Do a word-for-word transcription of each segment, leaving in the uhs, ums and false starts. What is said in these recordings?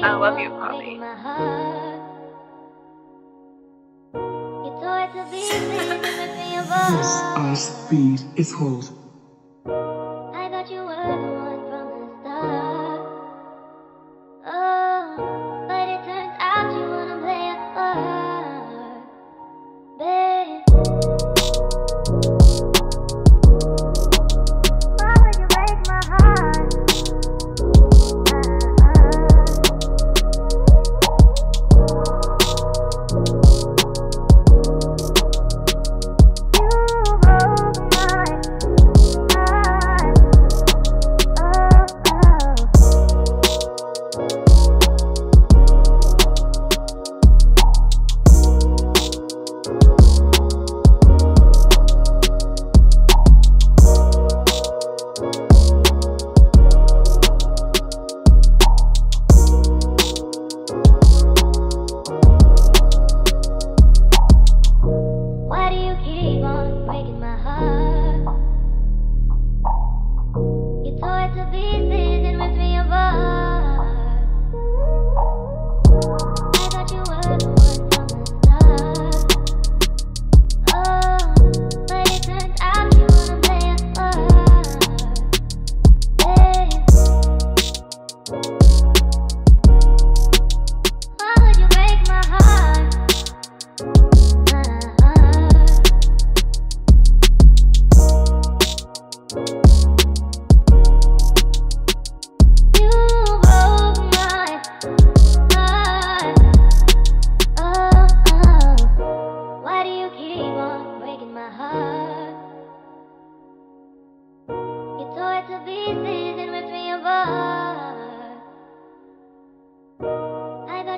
I love you, Poppy. Yes, our speed is hold. I thought you were the one from the start. Oh, but it turns out you wanna play a part, babe. Oh, you break my heart.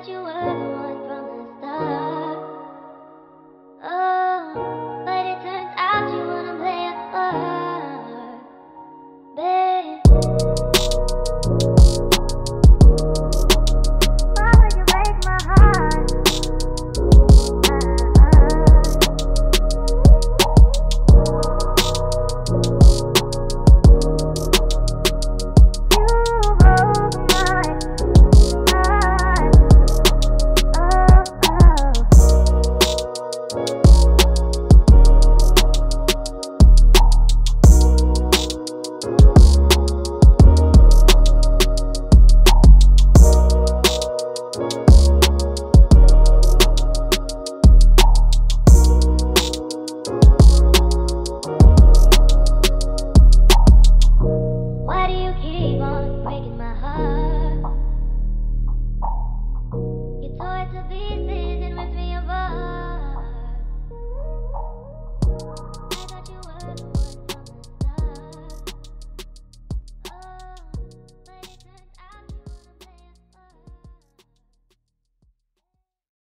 You were